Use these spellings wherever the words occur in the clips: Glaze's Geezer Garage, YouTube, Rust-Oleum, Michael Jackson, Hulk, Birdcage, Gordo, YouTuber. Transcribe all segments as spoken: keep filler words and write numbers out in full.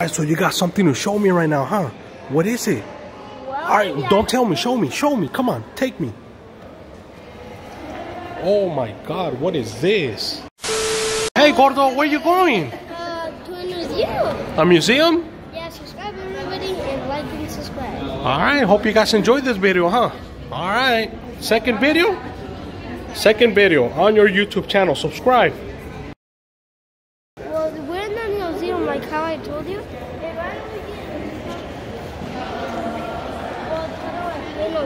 Alright, so you got something to show me right now, huh? What is it? Well, Alright, yeah. Don't tell me. Show me. Show me. Come on. Take me. Oh my God. What is this? Hey, Gordo. Where are you going? Uh, to a museum. A museum? Yeah, subscribe everybody and like and subscribe. Alright, hope you guys enjoyed this video, huh? Alright. Second video? Second video on your YouTube channel. Subscribe. Well, we're in the museum like how I told you.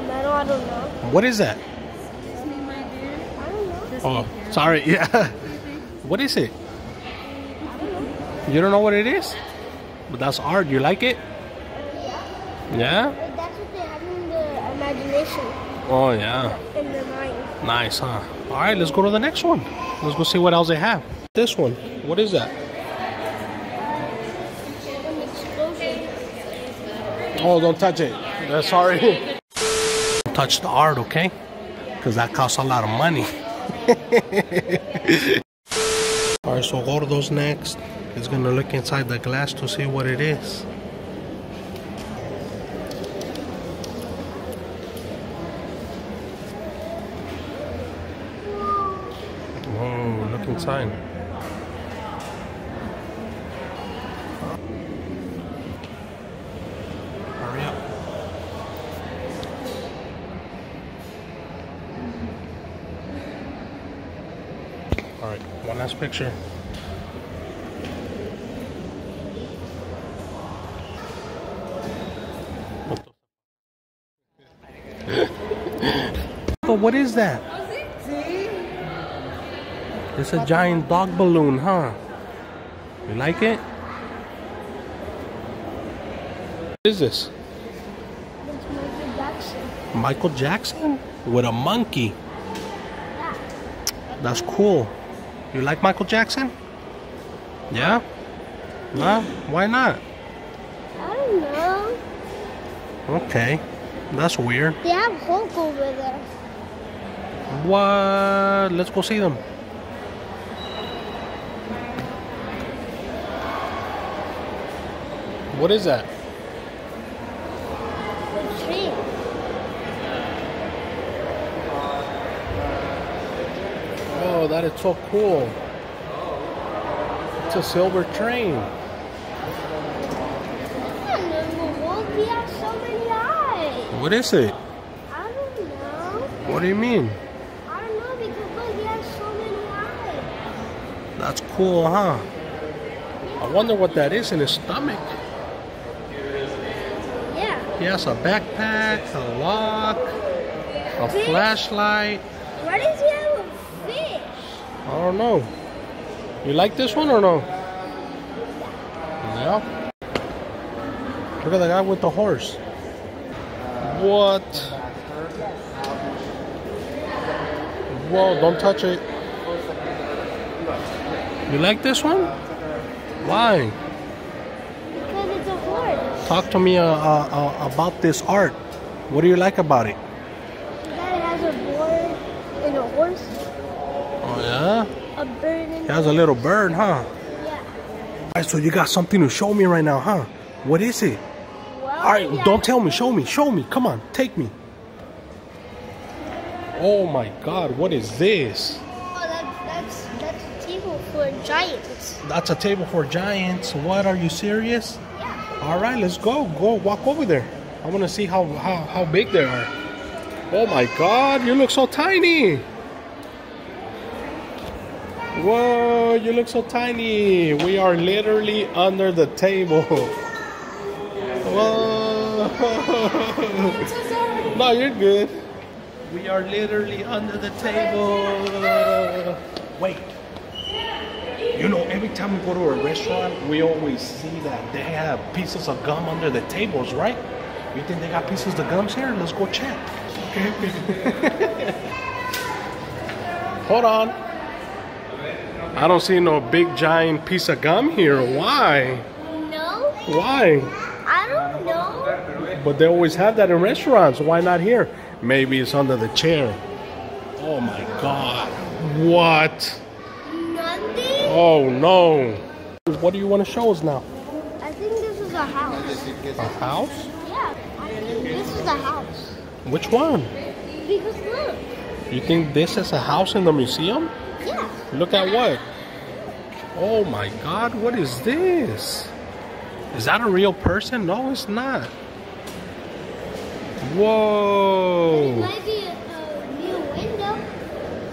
I don't know. What is that? His name right there. I don't know. Oh, sorry. Yeah. What is it? I don't know. You don't know what it is? But that's art. You like it? Yeah. Yeah? But that's what they have in the imagination. Oh, yeah. In their mind. Nice, huh? All right, let's go to the next one. Let's go see what else they have. This one. What is that? An explosion. Oh, don't touch it. Uh, sorry. Touch the art, okay? Because that costs a lot of money. Alright, so Gordo's next. He's gonna look inside the glass to see what it is. Whoa, look inside. Alright, one last picture. What the But what is that? It's a giant dog balloon, huh? You like it? What is this? It's Michael Jackson. Michael Jackson? With a monkey. Yeah. That's cool. You like Michael Jackson? Yeah? No? Why not? I don't know. Okay. That's weird. They have Hulk over there. What? Let's go see them. What is that? A tree. Oh, that is so cool. It's a silver train. We have so many eyes. What is it? I don't know. What do you mean? I don't know because we have so many eyes. That's cool, huh? I wonder what that is in his stomach. Yeah. He has a backpack, a lock, a fish? Flashlight. What is he? I don't know. You like this one or no? Yeah. Look at the guy with the horse. What? Whoa, don't touch it. You like this one? Why? Because it's a horse. Talk to me uh, uh, about this art. What do you like about it? That it has a board and a horse. Oh, yeah? A bird. He has a little bird, huh? Yeah. Alright, so you got something to show me right now, huh? What is it? Well, Alright, yeah. Don't tell me. Show me. Show me. Come on. Take me. Oh, my God. What is this? Oh, that, that's, that's a table for giants. That's a table for giants. What? Are you serious? Yeah. Alright, let's go. Go walk over there. I want to see how, how, how big they are. Oh, my God. You look so tiny. Whoa, you look so tiny. We are literally under the table. Whoa. No, you're good. We are literally under the table. Wait. You know, every time we go to a restaurant, we always see that they have pieces of gum under the tables, right? You think they got pieces of gums here? Let's go check. Hold on. I don't see no big giant piece of gum here. Why? No. Why? I don't know. But they always have that in restaurants. Why not here? Maybe it's under the chair. Oh my God. What? Nothing. Oh no. What do you want to show us now? I think this a house. A house? Yeah. This is a house. Which one? Because look. You think this is a house in the museum? Yeah. Look at what? Oh my God, what is this? Is that a real person? No, it's not. Whoa. It might be a, a new window.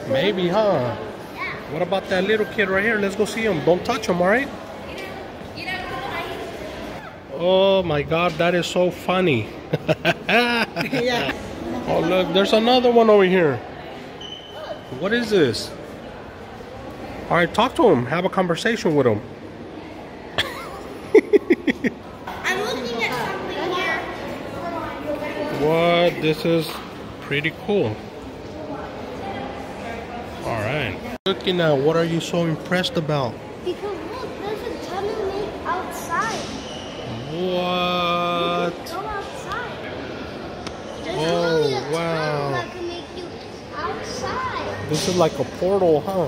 Maybe, huh? Yeah. What about that little kid right here? Let's go see him. Don't touch him, all right? Oh my God, that is so funny. Yeah. Oh look, there's another one over here. What is this? All right, talk to him. Have a conversation with him. I'm looking at something here. What? This is pretty cool. All right. Looking at, what are you so impressed about? Because look, there's a tunnel made outside. What? You can go outside. There's oh, only a wow. tunnel that can make you outside. This is like a portal, huh?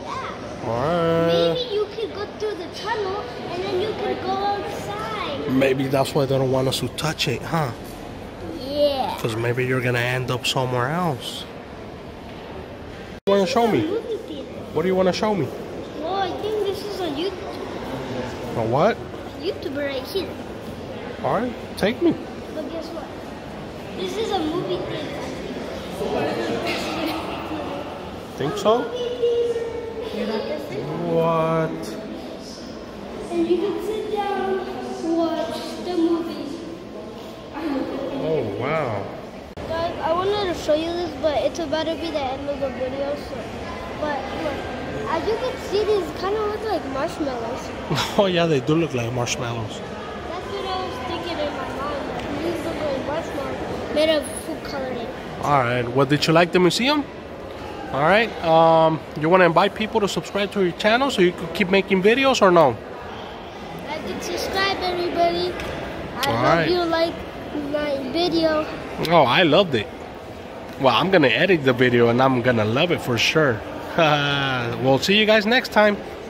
Yeah. All right. Maybe you can go through the tunnel and then you can go outside. Maybe that's why they don't want us to touch it, huh? Yeah. Because maybe you're going to end up somewhere else. What do you want to show me? What do you want to show me? Well, I think this is a YouTuber. A what? YouTuber right here. Alright, take me. But guess what? This is a movie theater. Think so? What? And you can sit down and watch the movies. Oh wow. Guys, I wanted to show you this, but it's about to be the end of the video, so but look. As you can see, these kind of look like marshmallows. Oh yeah, they do look like marshmallows. That's what I was thinking in my mind. These look like marshmallows made of food coloring. Alright, well, did you like the museum? Alright, um, you want to invite people to subscribe to your channel so you could keep making videos or no? Like and subscribe, everybody. I All hope right. you like my video. Oh, I loved it. Well, I'm going to edit the video and I'm going to love it for sure. Uh, we'll see you guys next time.